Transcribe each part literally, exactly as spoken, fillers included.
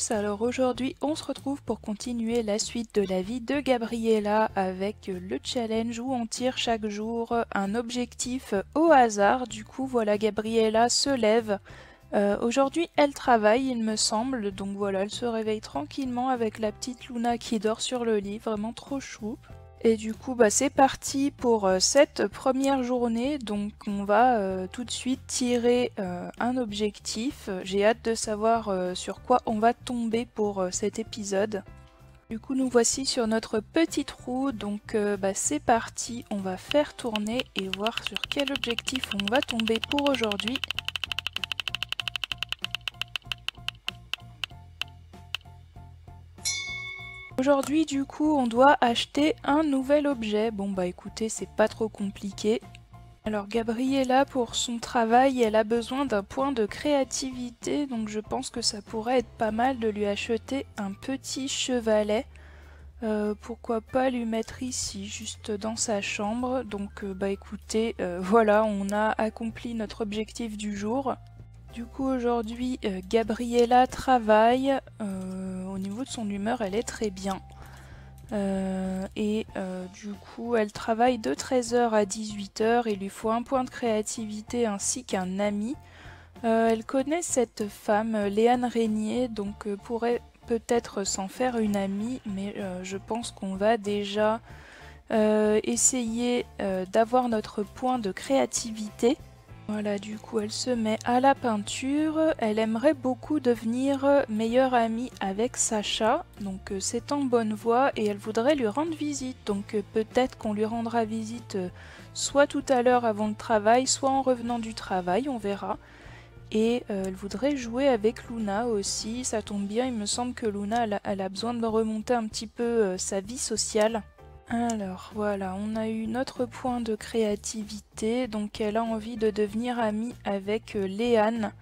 tous, alors aujourd'hui on se retrouve pour continuer la suite de la vie de Gabriella avec le challenge où on tire chaque jour un objectif au hasard. Du coup voilà, Gabriella se lève, euh, aujourd'hui elle travaille il me semble, donc voilà, elle se réveille tranquillement avec la petite Luna qui dort sur le lit, vraiment trop chou. Et du coup bah, c'est parti pour euh, cette première journée, donc on va euh, tout de suite tirer euh, un objectif. J'ai hâte de savoir euh, sur quoi on va tomber pour euh, cet épisode. Du coup nous voici sur notre petite roue, donc euh, bah, c'est parti, on va faire tourner et voir sur quel objectif on va tomber pour aujourd'hui. Aujourd'hui du coup on doit acheter un nouvel objet, bon bah écoutez c'est pas trop compliqué. Alors Gabriella pour son travail elle a besoin d'un point de créativité, donc je pense que ça pourrait être pas mal de lui acheter un petit chevalet. Euh, pourquoi pas lui mettre ici, juste dans sa chambre, donc euh, bah écoutez euh, voilà on a accompli notre objectif du jour. Du coup aujourd'hui euh, Gabriella travaille. Euh, Au niveau de son humeur elle est très bien, euh, et euh, du coup elle travaille de treize heures à dix-huit heures, il lui faut un point de créativité ainsi qu'un ami. Euh, elle connaît cette femme Léane Régnier, donc euh, pourrait peut-être s'en faire une amie, mais euh, je pense qu'on va déjà euh, essayer euh, d'avoir notre point de créativité. Voilà, du coup elle se met à la peinture, elle aimerait beaucoup devenir meilleure amie avec Sacha, donc c'est en bonne voie et elle voudrait lui rendre visite, donc peut-être qu'on lui rendra visite soit tout à l'heure avant le travail, soit en revenant du travail, on verra. Et euh, elle voudrait jouer avec Luna aussi, ça tombe bien, il me semble que Luna elle a, elle a besoin de remonter un petit peu euh, sa vie sociale. Alors voilà, on a eu notre point de créativité, donc elle a envie de devenir amie avec Léane,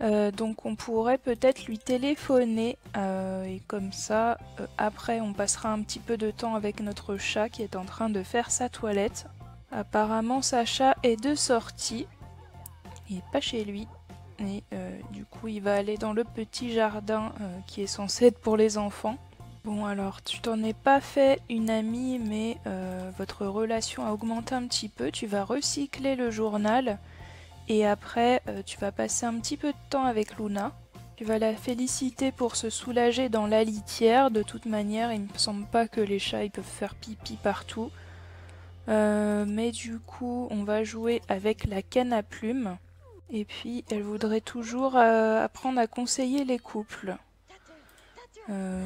euh, donc on pourrait peut-être lui téléphoner, euh, et comme ça, euh, après on passera un petit peu de temps avec notre chat qui est en train de faire sa toilette. Apparemment Sacha est de sortie, il n'est pas chez lui, et euh, du coup il va aller dans le petit jardin euh, qui est censé être pour les enfants. Bon alors, tu t'en es pas fait une amie, mais euh, votre relation a augmenté un petit peu, tu vas recycler le journal, et après euh, tu vas passer un petit peu de temps avec Luna. Tu vas la féliciter pour se soulager dans la litière, de toute manière il me semble pas que les chats ils peuvent faire pipi partout. Euh, mais du coup on va jouer avec la canne à plumes, et puis elle voudrait toujours euh, apprendre à conseiller les couples. Euh,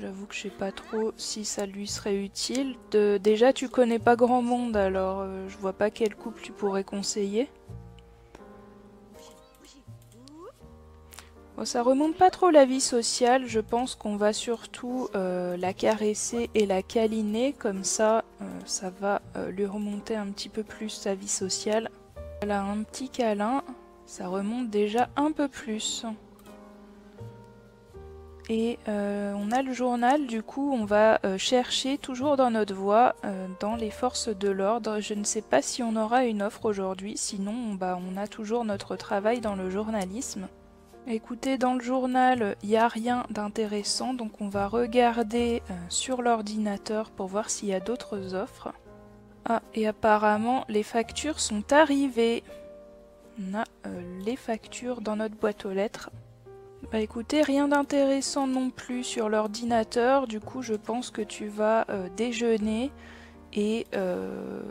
j'avoue que je sais pas trop si ça lui serait utile. De... Déjà tu connais pas grand monde, alors euh, je vois pas quel couple tu pourrais conseiller. Bon, ça remonte pas trop la vie sociale, je pense qu'on va surtout euh, la caresser et la câliner, comme ça euh, ça va euh, lui remonter un petit peu plus sa vie sociale. Voilà, un petit câlin, ça remonte déjà un peu plus. Et euh, on a le journal, du coup on va euh, chercher toujours dans notre voie, euh, dans les forces de l'ordre. Je ne sais pas si on aura une offre aujourd'hui, sinon bah, on a toujours notre travail dans le journalisme. Écoutez, dans le journal, il n'y a rien d'intéressant, donc on va regarder euh, sur l'ordinateur pour voir s'il y a d'autres offres. Ah, et apparemment les factures sont arrivées. On a euh, les factures dans notre boîte aux lettres. Bah écoutez, rien d'intéressant non plus sur l'ordinateur, du coup je pense que tu vas euh, déjeuner et euh,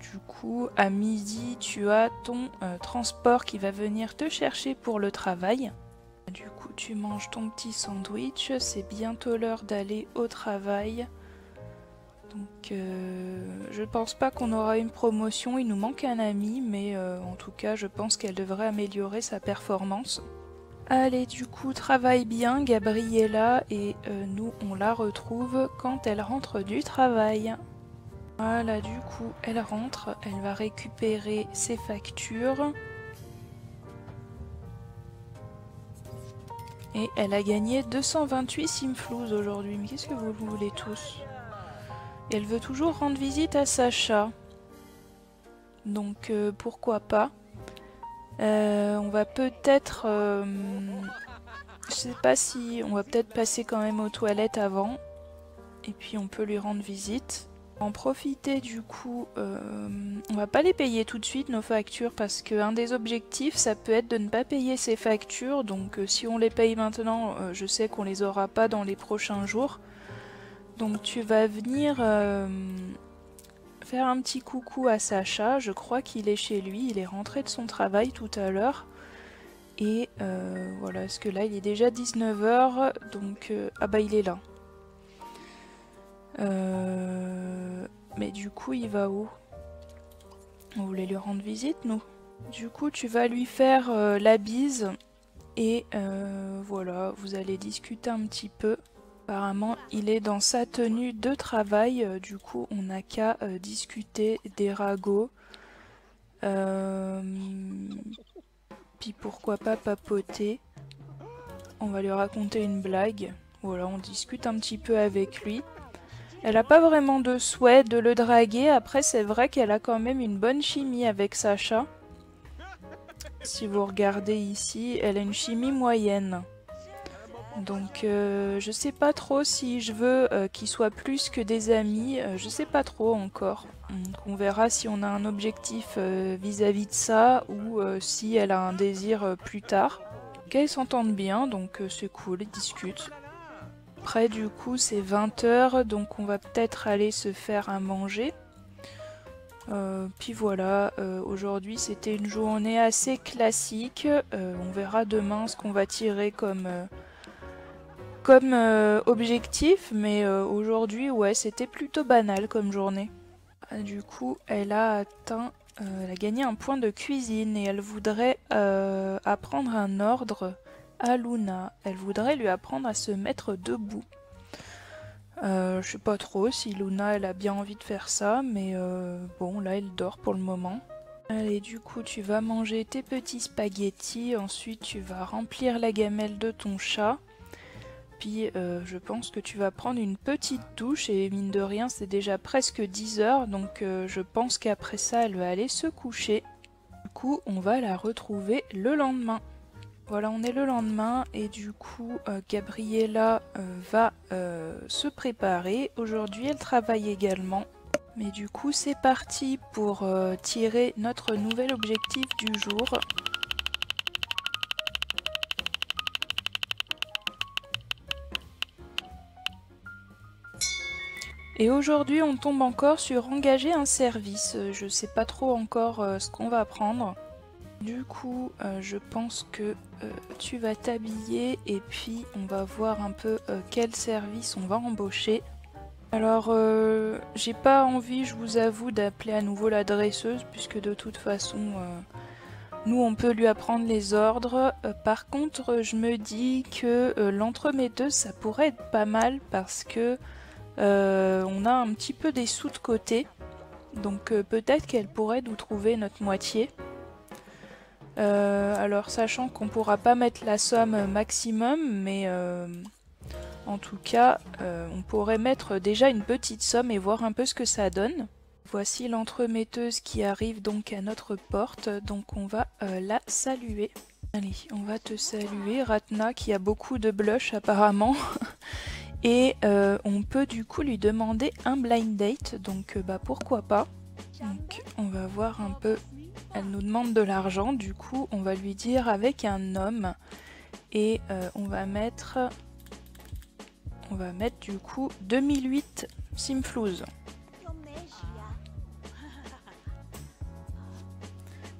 du coup à midi tu as ton euh, transport qui va venir te chercher pour le travail. Du coup tu manges ton petit sandwich, c'est bientôt l'heure d'aller au travail. Donc euh, je pense pas qu'on aura une promotion, il nous manque un ami, mais euh, en tout cas je pense qu'elle devrait améliorer sa performance. Allez, du coup, travaille bien Gabriella, et euh, nous, on la retrouve quand elle rentre du travail. Voilà, du coup, elle rentre, elle va récupérer ses factures. Et elle a gagné deux cent vingt-huit Simflouz aujourd'hui, mais qu'est-ce que vous voulez tous? Et elle veut toujours rendre visite à Sacha. Donc, euh, pourquoi pas? Euh, on va peut-être... Euh, je sais pas si... On va peut-être passer quand même aux toilettes avant. Et puis on peut lui rendre visite. En profiter du coup, euh, on va pas les payer tout de suite nos factures parce qu'un des objectifs ça peut être de ne pas payer ces factures. Donc euh, si on les paye maintenant, euh, je sais qu'on les aura pas dans les prochains jours. Donc tu vas venir euh, faire un petit coucou à Sacha, je crois qu'il est chez lui, il est rentré de son travail tout à l'heure. Et euh, voilà, parce que là il est déjà dix-neuf heures, donc euh, ah bah il est là. Euh... Mais du coup il va où? On voulait lui rendre visite nous. Du coup tu vas lui faire euh, la bise. Et euh, voilà, vous allez discuter un petit peu. Apparemment il est dans sa tenue de travail. euh, Du coup on n'a qu'à euh, discuter des ragots. euh... Puis pourquoi pas papoter. On va lui raconter une blague. Voilà, on discute un petit peu avec lui. Elle n'a pas vraiment de souhait de le draguer. Après, c'est vrai qu'elle a quand même une bonne chimie avec Sacha. Si vous regardez ici, elle a une chimie moyenne. Donc, euh, je sais pas trop si je veux euh, qu'ils soient plus que des amis. Euh, je sais pas trop encore. Donc, on verra si on a un objectif euh, vis-à-vis de ça ou euh, si elle a un désir euh, plus tard. Ok, ils s'entendent bien, donc euh, c'est cool, ils discutent. Après du coup c'est vingt heures, donc on va peut-être aller se faire à manger. Euh, puis voilà, euh, aujourd'hui c'était une journée assez classique. Euh, on verra demain ce qu'on va tirer comme, euh, comme euh, objectif, mais euh, aujourd'hui ouais c'était plutôt banal comme journée. Du coup elle a atteint, euh, elle a gagné un point de cuisine et elle voudrait euh, apprendre un ordre à Luna. Elle voudrait lui apprendre à se mettre debout. Euh, je sais pas trop si Luna elle a bien envie de faire ça, mais euh, bon là elle dort pour le moment. Allez, du coup tu vas manger tes petits spaghettis, ensuite tu vas remplir la gamelle de ton chat, puis euh, je pense que tu vas prendre une petite douche et mine de rien c'est déjà presque dix heures, donc euh, je pense qu'après ça elle va aller se coucher. Du coup on va la retrouver le lendemain. Voilà, on est le lendemain et du coup euh, Gabriella euh, va euh, se préparer. Aujourd'hui elle travaille également. Mais du coup c'est parti pour euh, tirer notre nouvel objectif du jour. Et aujourd'hui on tombe encore sur engager un service. Je sais pas trop encore euh, ce qu'on va prendre. Du coup, euh, je pense que euh, tu vas t'habiller et puis on va voir un peu euh, quel service on va embaucher. Alors, euh, j'ai pas envie, je vous avoue, d'appeler à nouveau la dresseuse puisque de toute façon, euh, nous on peut lui apprendre les ordres. Euh, par contre, je me dis que euh, l'entremetteuse, ça pourrait être pas mal parce que euh, on a un petit peu des sous de côté. Donc euh, peut-être qu'elle pourrait nous trouver notre moitié. Euh, alors sachant qu'on pourra pas mettre la somme maximum, mais euh, en tout cas euh, on pourrait mettre déjà une petite somme et voir un peu ce que ça donne. Voici l'entremetteuse qui arrive donc à notre porte, donc on va euh, la saluer. Allez, on va te saluer Ratna qui a beaucoup de blush apparemment. Et euh, on peut du coup lui demander un blind date, donc bah pourquoi pas. Donc on va voir un peu... Elle nous demande de l'argent, du coup on va lui dire avec un homme et euh, on va mettre on va mettre du coup deux mille huit Simflouz.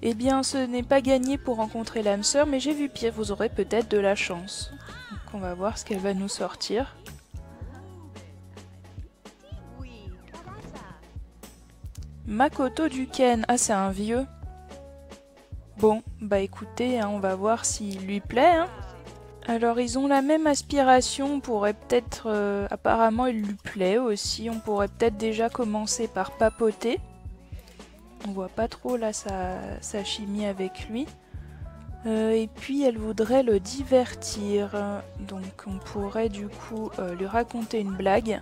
Eh bien ce n'est pas gagné pour rencontrer l'âme sœur, mais j'ai vu pire, vous aurez peut-être de la chance. Donc on va voir ce qu'elle va nous sortir. Makoto du Ken, ah c'est un vieux. Bon, bah écoutez, hein, on va voir s'il lui plaît. Hein. Alors ils ont la même aspiration, on pourrait peut-être... Euh, apparemment il lui plaît aussi, on pourrait peut-être déjà commencer par papoter. On voit pas trop là sa, sa chimie avec lui. Euh, et puis elle voudrait le divertir, donc on pourrait du coup euh, lui raconter une blague.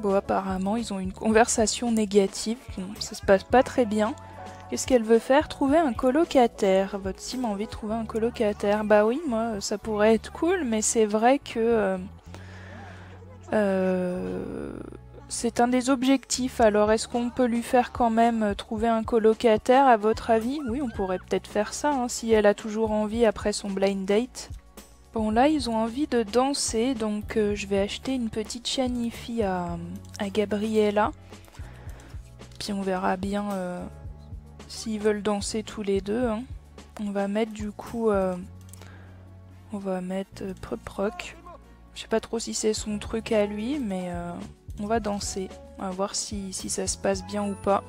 Bon apparemment ils ont une conversation négative, bon, ça se passe pas très bien. Qu'est-ce qu'elle veut faire? Trouver un colocataire. Votre sim a envie de trouver un colocataire. Bah oui, moi, ça pourrait être cool, mais c'est vrai que... Euh, euh, c'est un des objectifs. Alors, est-ce qu'on peut lui faire quand même trouver un colocataire, à votre avis? Oui, on pourrait peut-être faire ça, hein, si elle a toujours envie après son blind date. Bon, là, ils ont envie de danser, donc euh, je vais acheter une petite chanifi à, à Gabriella. Puis on verra bien euh, s'ils veulent danser tous les deux. Hein. On va mettre du coup... Euh, on va mettre euh, Preproc. Je sais pas trop si c'est son truc à lui, mais euh, on va danser. On va voir si, si ça se passe bien ou pas.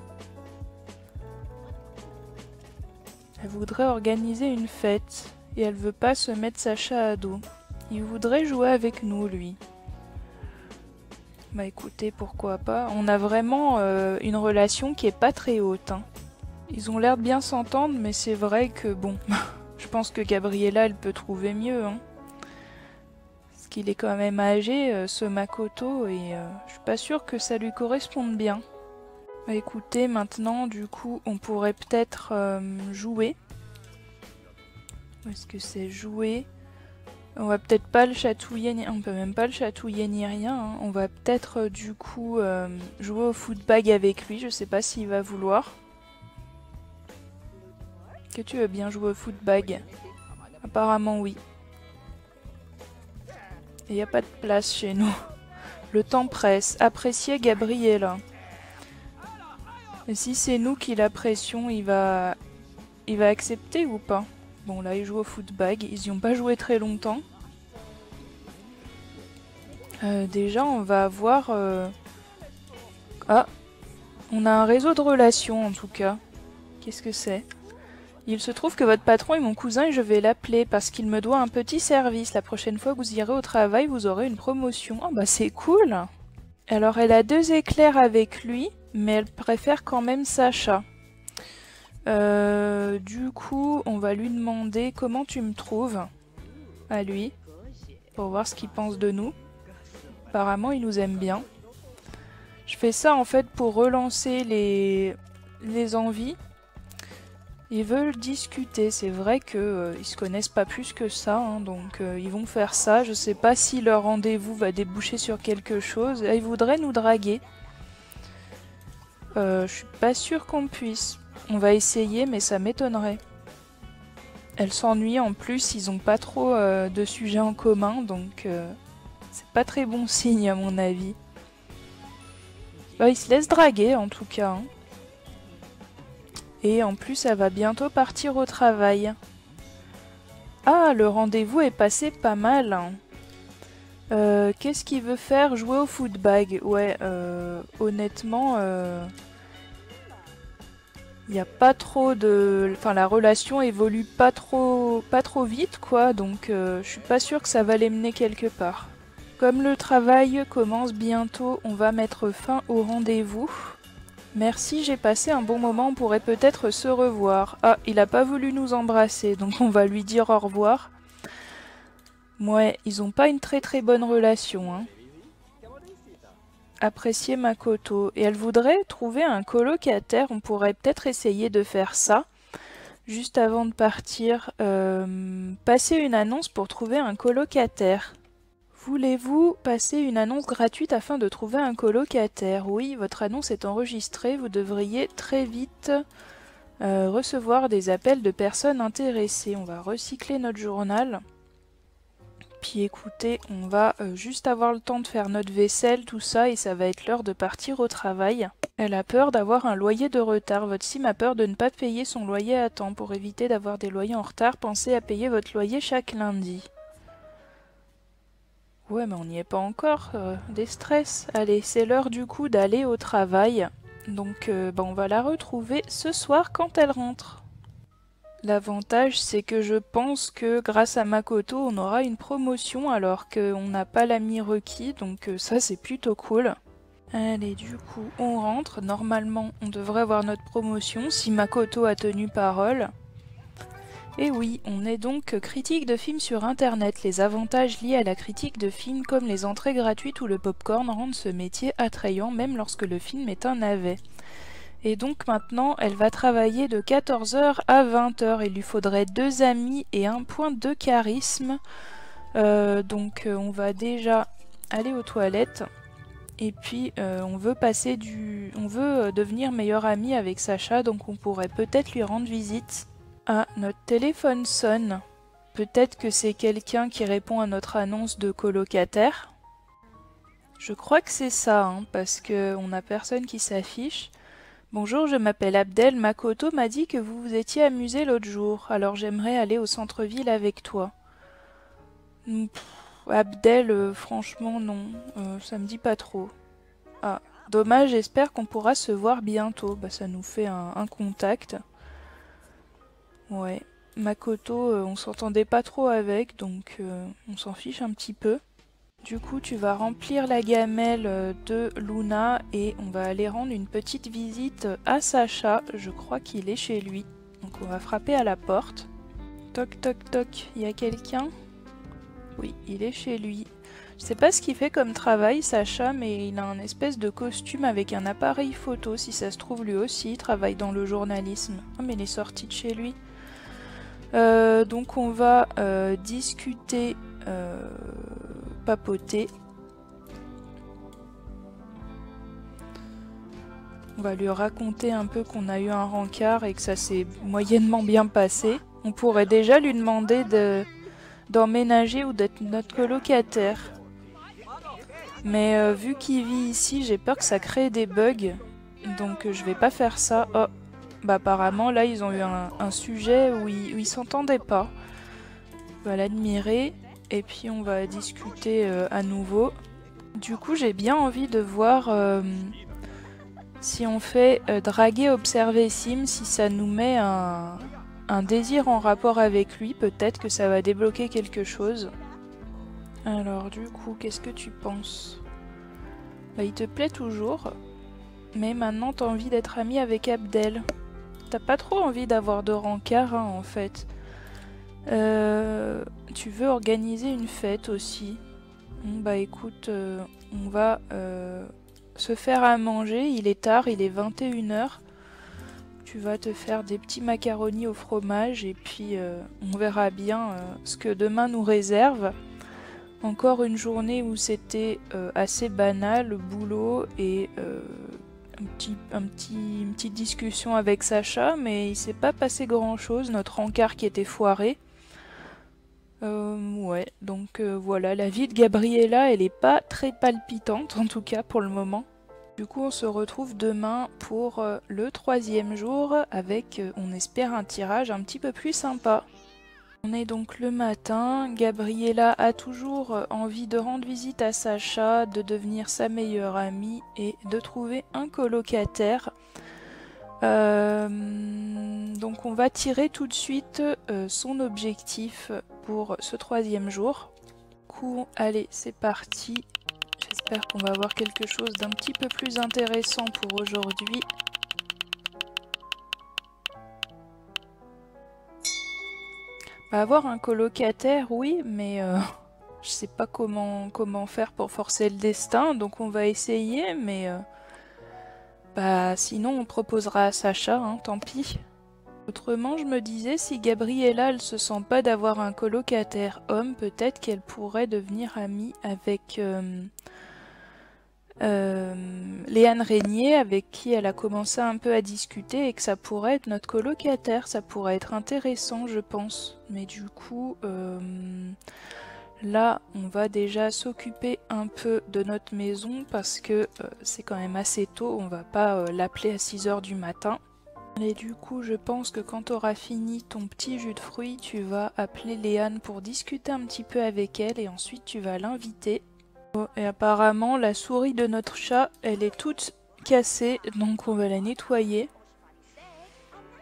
Elle voudrait organiser une fête. Et elle veut pas se mettre Sacha à dos. Il voudrait jouer avec nous, lui. Bah écoutez, pourquoi pas. On a vraiment euh, une relation qui est pas très haute. Hein. Ils ont l'air de bien s'entendre, mais c'est vrai que bon... je pense que Gabriella, elle peut trouver mieux. Hein. Parce qu'il est quand même âgé, euh, ce Makoto, et euh, je suis pas sûre que ça lui corresponde bien. Bah écoutez, maintenant, du coup, on pourrait peut-être euh, jouer. Où est-ce que c'est joué? On va peut-être pas le chatouiller, ni... on peut même pas le chatouiller ni rien. Hein. On va peut-être euh, du coup euh, jouer au footbag avec lui. Je sais pas s'il va vouloir. Est-ce que tu veux bien jouer au footbag? Apparemment oui. Il n'y a pas de place chez nous. Le temps presse. Appréciez Gabriella. Et si c'est nous qui la pression, il va, il va accepter ou pas? Bon, là, ils jouent au footbag. Ils n'y ont pas joué très longtemps. Euh, déjà, on va avoir... Euh... Ah, on a un réseau de relations, en tout cas. Qu'est-ce que c'est? Il se trouve que votre patron est mon cousin et je vais l'appeler parce qu'il me doit un petit service. La prochaine fois que vous irez au travail, vous aurez une promotion. Ah, bah, c'est cool! Alors, elle a deux éclairs avec lui, mais elle préfère quand même Sacha. Euh, du coup, on va lui demander comment tu me trouves à lui, pour voir ce qu'il pense de nous. Apparemment, il nous aime bien. Je fais ça en fait pour relancer les, les envies. Ils veulent discuter, c'est vrai qu'ils euh, ne se connaissent pas plus que ça, hein, donc euh, ils vont faire ça. Je sais pas si leur rendez-vous va déboucher sur quelque chose. Ils voudraient nous draguer. Euh, je suis pas sûre qu'on puisse. On va essayer, mais ça m'étonnerait. Elle s'ennuie en plus, ils n'ont pas trop euh, de sujets en commun, donc euh, c'est pas très bon signe à mon avis. Bah, ils se laissent draguer en tout cas. Hein. Et en plus, elle va bientôt partir au travail. Ah, le rendez-vous est passé pas mal. Hein. Euh, qu'est-ce qu'il veut faire? Jouer au footbag? Ouais, euh, honnêtement... Euh... Il n'y a pas trop de... Enfin, la relation évolue pas trop, pas trop vite, quoi. Donc, euh, je suis pas sûre que ça va les mener quelque part. Comme le travail commence bientôt, on va mettre fin au rendez-vous. Merci, j'ai passé un bon moment, on pourrait peut-être se revoir. Ah, il n'a pas voulu nous embrasser, donc on va lui dire au revoir. Ouais, ils n'ont pas une très très bonne relation, hein. Apprécier Makoto, et elle voudrait trouver un colocataire, on pourrait peut-être essayer de faire ça. Juste avant de partir, euh, passer une annonce pour trouver un colocataire. Voulez-vous passer une annonce gratuite afin de trouver un colocataire? Oui, votre annonce est enregistrée, vous devriez très vite euh, recevoir des appels de personnes intéressées. On va recycler notre journal. Puis écoutez, on va juste avoir le temps de faire notre vaisselle, tout ça, et ça va être l'heure de partir au travail. Elle a peur d'avoir un loyer de retard. Votre sim a peur de ne pas payer son loyer à temps. Pour éviter d'avoir des loyers en retard, pensez à payer votre loyer chaque lundi. Ouais, mais on n'y est pas encore. Euh, des stress. Allez, c'est l'heure du coup d'aller au travail. Donc, euh, bah, on va la retrouver ce soir quand elle rentre. L'avantage, c'est que je pense que grâce à Makoto, on aura une promotion alors qu'on n'a pas l'ami requis, donc ça c'est plutôt cool. Allez, du coup, on rentre. Normalement, on devrait avoir notre promotion si Makoto a tenu parole. Et oui, on est donc critique de films sur Internet. Les avantages liés à la critique de films comme les entrées gratuites ou le popcorn rendent ce métier attrayant même lorsque le film est un navet. Et donc maintenant, elle va travailler de quatorze heures à vingt heures. Il lui faudrait deux amis et un point de charisme. Euh, donc euh, on va déjà aller aux toilettes. Et puis euh, on veut passer du... on veut devenir meilleure amie avec Sacha, donc on pourrait peut-être lui rendre visite. Ah, notre téléphone sonne. Peut-être que c'est quelqu'un qui répond à notre annonce de colocataire. Je crois que c'est ça, hein, parce qu'on n'a personne qui s'affiche. Bonjour, je m'appelle Abdel. Makoto m'a dit que vous vous étiez amusé l'autre jour, alors j'aimerais aller au centre-ville avec toi. Pff, Abdel, euh, franchement non, euh, ça me dit pas trop. Ah, dommage, j'espère qu'on pourra se voir bientôt. Bah, ça nous fait un, un contact. Ouais, Makoto, euh, on s'entendait pas trop avec, donc euh, on s'en fiche un petit peu. Du coup, tu vas remplir la gamelle de Luna et on va aller rendre une petite visite à Sacha. Je crois qu'il est chez lui. Donc on va frapper à la porte. Toc toc toc, il y a quelqu'un? Oui, il est chez lui. Je sais pas ce qu'il fait comme travail, Sacha, mais il a un espèce de costume avec un appareil photo. Si ça se trouve, lui aussi, il travaille dans le journalisme. Ah, mais il est sorti de chez lui. Euh, donc on va euh, discuter... Euh... papoter. On va lui raconter un peu qu'on a eu un rencard et que ça s'est moyennement bien passé. On pourrait déjà lui demander de d'emménager ou d'être notre colocataire. Mais euh, vu qu'il vit ici, j'ai peur que ça crée des bugs. Donc euh, je vais pas faire ça. Oh, bah apparemment là ils ont eu un, un sujet où ils, où ils s'entendaient pas. On va l'admirer. Et puis on va discuter euh, à nouveau. Du coup, j'ai bien envie de voir euh, si on fait euh, draguer, observer Sim, si ça nous met un, un désir en rapport avec lui. Peut-être que ça va débloquer quelque chose. Alors du coup, qu'est-ce que tu penses? Bah, il te plaît toujours, mais maintenant t'as envie d'être ami avec Abdel. T'as pas trop envie d'avoir de rancard, hein, en fait. Euh, tu veux organiser une fête aussi. Bon, bah écoute, euh, on va euh, se faire à manger. Il est tard, il est vingt et une heures. Tu vas te faire des petits macaronis au fromage et puis euh, on verra bien euh, ce que demain nous réserve. Encore une journée où c'était euh, assez banal, le boulot et euh, un petit, un petit, une petite discussion avec Sacha, mais il s'est pas passé grand chose, notre encart qui était foiré. Euh, ouais, donc euh, voilà, la vie de Gabriella, elle est pas très palpitante, en tout cas pour le moment. Du coup, on se retrouve demain pour euh, le troisième jour, avec, euh, on espère, un tirage un petit peu plus sympa. On est donc le matin, Gabriella a toujours envie de rendre visite à Sacha, de devenir sa meilleure amie et de trouver un colocataire. Euh, donc on va tirer tout de suite euh, son objectif pour ce troisième jour. Du coup, allez, c'est parti. J'espère qu'on va avoir quelque chose d'un petit peu plus intéressant pour aujourd'hui. Bah, avoir un colocataire, oui, mais euh, je sais pas comment, comment faire pour forcer le destin, donc on va essayer, mais... Euh, Bah sinon on proposera à Sacha, hein, tant pis. Autrement, je me disais, si Gabriella elle se sent pas d'avoir un colocataire homme, peut-être qu'elle pourrait devenir amie avec euh, euh, Léane Régnier, avec qui elle a commencé un peu à discuter, et que ça pourrait être notre colocataire, ça pourrait être intéressant je pense. Mais du coup... Euh, Là, on va déjà s'occuper un peu de notre maison parce que euh, c'est quand même assez tôt, on va pas euh, l'appeler à six heures du matin. Et du coup, je pense que quand tu auras fini ton petit jus de fruits, tu vas appeler Léane pour discuter un petit peu avec elle et ensuite tu vas l'inviter. Oh, et apparemment, la souris de notre chat, elle est toute cassée, donc on va la nettoyer.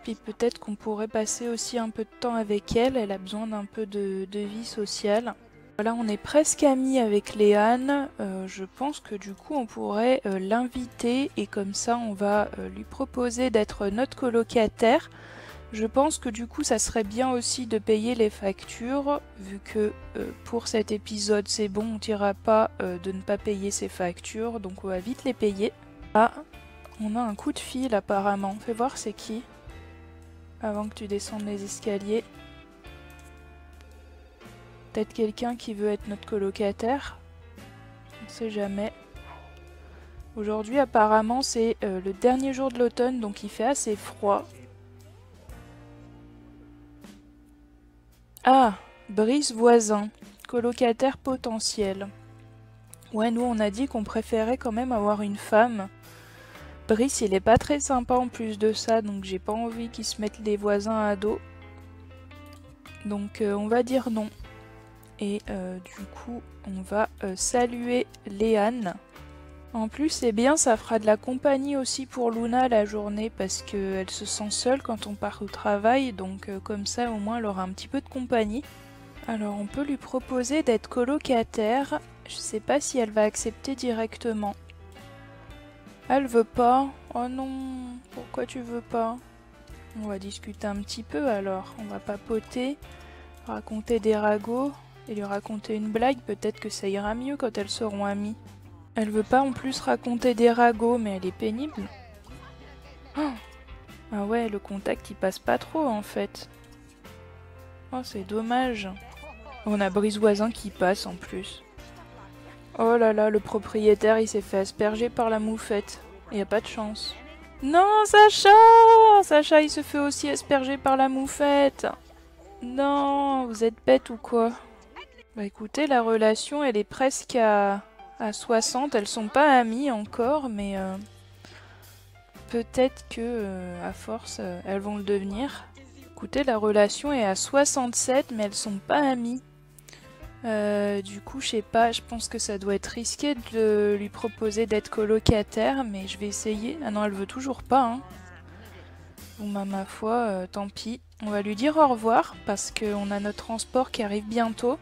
Puis peut-être qu'on pourrait passer aussi un peu de temps avec elle, elle a besoin d'un peu de, de vie sociale. Voilà, on est presque amis avec Léane, euh, je pense que du coup on pourrait euh, l'inviter et comme ça on va euh, lui proposer d'être notre colocataire. Je pense que du coup ça serait bien aussi de payer les factures, vu que euh, pour cet épisode c'est bon, on ne dira pas euh, de ne pas payer ses factures, donc on va vite les payer. Ah, On a un coup de fil apparemment. Fais voir c'est qui. Avant que tu descendes les escaliers. Peut-être quelqu'un qui veut être notre colocataire. On ne sait jamais. Aujourd'hui apparemment c'est euh, le dernier jour de l'automne, donc il fait assez froid. Ah, Brice voisin, colocataire potentiel. Ouais, nous on a dit qu'on préférait quand même avoir une femme. Brice il est pas très sympa en plus de ça, donc j'ai pas envie qu'ils se mettent les voisins à dos. Donc euh, on va dire non. Et euh, du coup on va euh, saluer Léane. En plus, eh bien, ça fera de la compagnie aussi pour Luna la journée, parce qu'elle se sent seule quand on part au travail, donc euh, comme ça, au moins, elle aura un petit peu de compagnie. Alors, on peut lui proposer d'être colocataire. Je sais pas si elle va accepter directement. Elle veut pas. Oh non, pourquoi tu veux pas? On va discuter un petit peu, alors. On va papoter, raconter des ragots, et lui raconter une blague. Peut-être que ça ira mieux quand elles seront amies. Elle veut pas en plus raconter des ragots, mais elle est pénible. Oh ah ouais, le contact il passe pas trop en fait. Oh c'est dommage. On a Brice voisin qui passe en plus. Oh là là, le propriétaire il s'est fait asperger par la moufette. Y a pas de chance. Non Sacha, Sacha il se fait aussi asperger par la moufette. Non, vous êtes bête ou quoi? Bah écoutez, la relation elle est presque à... à soixante, elles sont pas amies encore, mais euh, peut-être que euh, à force, euh, elles vont le devenir. Écoutez, la relation est à soixante-sept, mais elles sont pas amies. Euh, du coup, je sais pas, je pense que ça doit être risqué de lui proposer d'être colocataire, mais je vais essayer. Ah non, elle veut toujours pas, hein. Bon, bah, ma foi, euh, tant pis. On va lui dire au revoir, parce qu'on a notre transport qui arrive bientôt.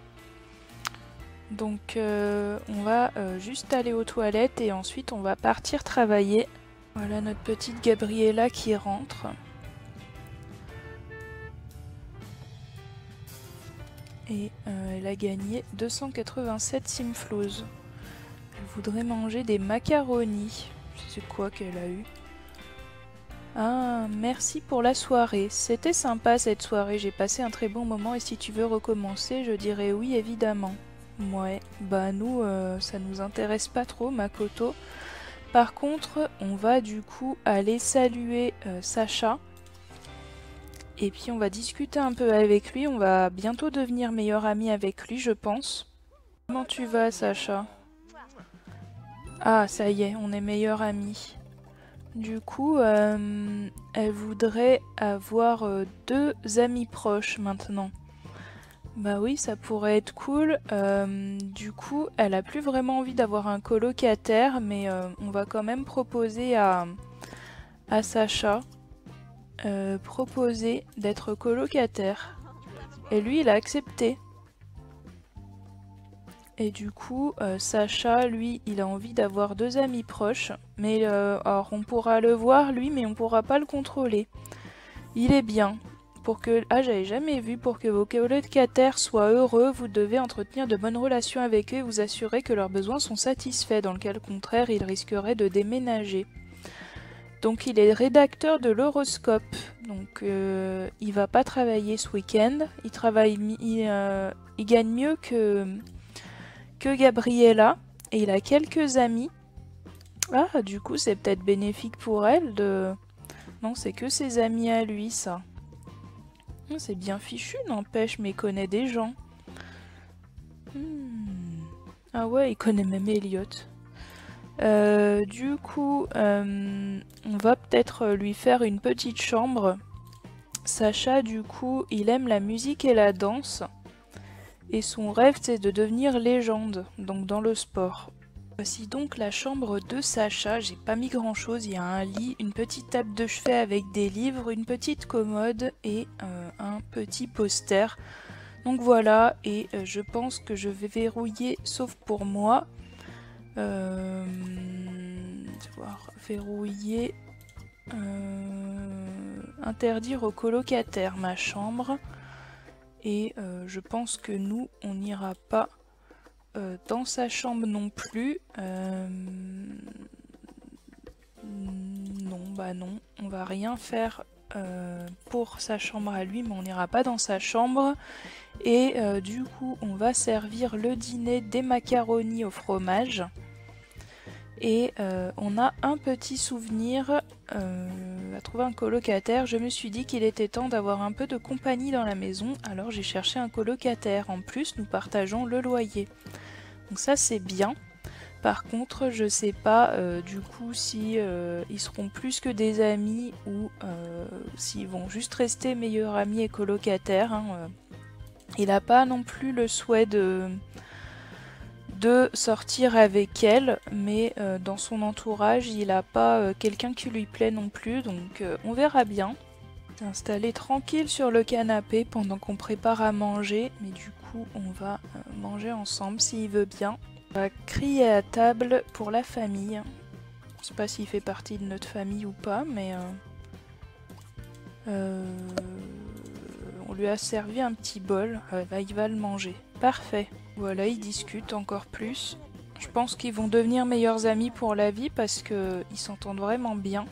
Donc euh, on va euh, juste aller aux toilettes et ensuite on va partir travailler. Voilà notre petite Gabriella qui rentre. Et euh, elle a gagné deux cent quatre-vingt-sept Simflouz. Elle voudrait manger des macaronis. C'est quoi qu'elle a eu? Ah, merci pour la soirée. C'était sympa cette soirée, j'ai passé un très bon moment et si tu veux recommencer, je dirais oui évidemment. Ouais, bah nous, euh, ça nous intéresse pas trop, Makoto. Par contre, on va du coup aller saluer euh, Sacha. Et puis on va discuter un peu avec lui. On va bientôt devenir meilleur ami avec lui, je pense. Comment tu vas, Sacha? Ah, ça y est, on est meilleur ami. Du coup, euh, elle voudrait avoir euh, deux amis proches maintenant. Bah oui, ça pourrait être cool. Euh, du coup, elle a plus vraiment envie d'avoir un colocataire, mais euh, on va quand même proposer à, à Sacha euh, proposer d'être colocataire. Et lui, il a accepté. Et du coup, euh, Sacha, lui, il a envie d'avoir deux amis proches. Mais euh, alors, on pourra le voir, lui, mais on pourra pas le contrôler. Il est bien. Pour que... Ah, j'avais jamais vu. Pour que vos colocataires soient heureux, vous devez entretenir de bonnes relations avec eux et vous assurer que leurs besoins sont satisfaits, dans le cas contraire, ils risqueraient de déménager. Donc il est rédacteur de l'horoscope, donc euh, il va pas travailler ce week-end, il, travaille, il, euh, il gagne mieux que, que Gabriella, et il a quelques amis. Ah, du coup c'est peut-être bénéfique pour elle de... Non, c'est que ses amis à lui, ça. C'est bien fichu, n'empêche, mais il connaît des gens. Hmm. Ah ouais, il connaît même Elliot. Euh, du coup, euh, on va peut-être lui faire une petite chambre. Sacha, du coup, il aime la musique et la danse. Et son rêve, c'est de devenir légende, donc dans le sport. Voici donc la chambre de Sacha, j'ai pas mis grand chose, il y a un lit, une petite table de chevet avec des livres, une petite commode et euh, un petit poster. Donc voilà, et euh, je pense que je vais verrouiller, sauf pour moi, euh, voir, verrouiller, euh, interdire aux colocataires ma chambre, et euh, je pense que nous, on n'ira pas dans sa chambre non plus. Euh... bah non, on va rien faire euh, pour sa chambre à lui, mais on n'ira pas dans sa chambre. Et euh, du coup, on va servir le dîner des macaronis au fromage. Et euh, on a un petit souvenir euh, à trouver un colocataire. Je me suis dit qu'il était temps d'avoir un peu de compagnie dans la maison, alors j'ai cherché un colocataire. En plus, nous partageons le loyer. Donc ça, c'est bien. Par contre, je sais pas euh, du coup si euh, ils seront plus que des amis ou euh, s'ils vont juste rester meilleurs amis et colocataires. Hein. Il n'a pas non plus le souhait de... de sortir avec elle, mais euh, dans son entourage il n'a pas euh, quelqu'un qui lui plaît non plus, donc euh, on verra bien. Installé tranquille sur le canapé pendant qu'on prépare à manger, mais du coup on va euh, manger ensemble s'il veut bien. On va crier à table pour la famille. Je ne sais pas s'il fait partie de notre famille ou pas, mais euh, euh, on lui a servi un petit bol, euh, bah, il va le manger. Parfait. Voilà, ils discutent encore plus. Je pense qu'ils vont devenir meilleurs amis pour la vie parce qu'ils s'entendent vraiment bien.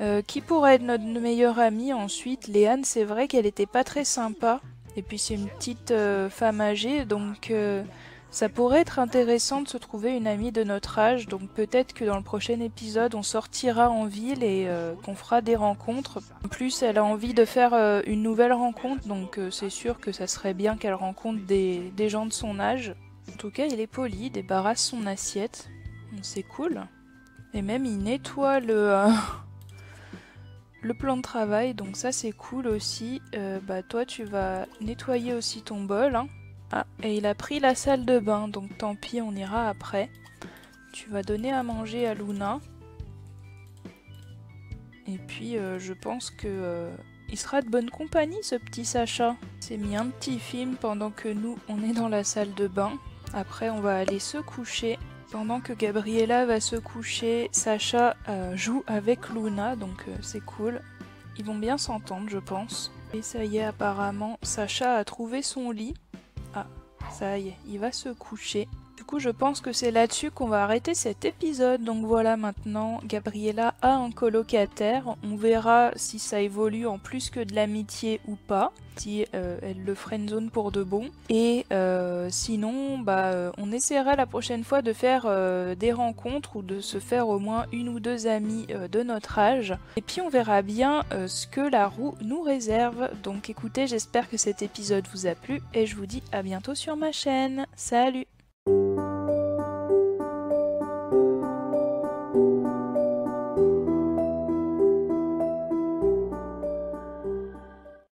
Euh, qui pourrait être notre meilleure amie ensuite? Léane, c'est vrai qu'elle n'était pas très sympa. Et puis c'est une petite euh, femme âgée, donc euh, ça pourrait être intéressant de se trouver une amie de notre âge. Donc peut-être que dans le prochain épisode, on sortira en ville et euh, qu'on fera des rencontres. En plus, elle a envie de faire euh, une nouvelle rencontre, donc euh, c'est sûr que ça serait bien qu'elle rencontre des, des gens de son âge. En tout cas, il est poli, il débarrasse son assiette. C'est cool. Et même, il nettoie le, euh, le plan de travail, donc ça c'est cool aussi. Euh, bah toi, tu vas nettoyer aussi ton bol, hein. Ah, et il a pris la salle de bain, donc tant pis, on ira après. Tu vas donner à manger à Luna. Et puis, euh, je pense que euh, il sera de bonne compagnie, ce petit Sacha. Il s'est mis un petit film pendant que nous, on est dans la salle de bain. Après, on va aller se coucher. Pendant que Gabriella va se coucher, Sacha euh, joue avec Luna, donc euh, c'est cool. Ils vont bien s'entendre, je pense. Et ça y est, apparemment, Sacha a trouvé son lit. Ah, ça y est, il va se coucher. Du coup, je pense que c'est là-dessus qu'on va arrêter cet épisode. Donc voilà, maintenant, Gabriella a un colocataire. On verra si ça évolue en plus que de l'amitié ou pas. Si euh, elle le friendzone pour de bon. Et euh, sinon, bah, on essaiera la prochaine fois de faire euh, des rencontres ou de se faire au moins une ou deux amies euh, de notre âge. Et puis on verra bien euh, ce que la roue nous réserve. Donc écoutez, j'espère que cet épisode vous a plu et je vous dis à bientôt sur ma chaîne. Salut!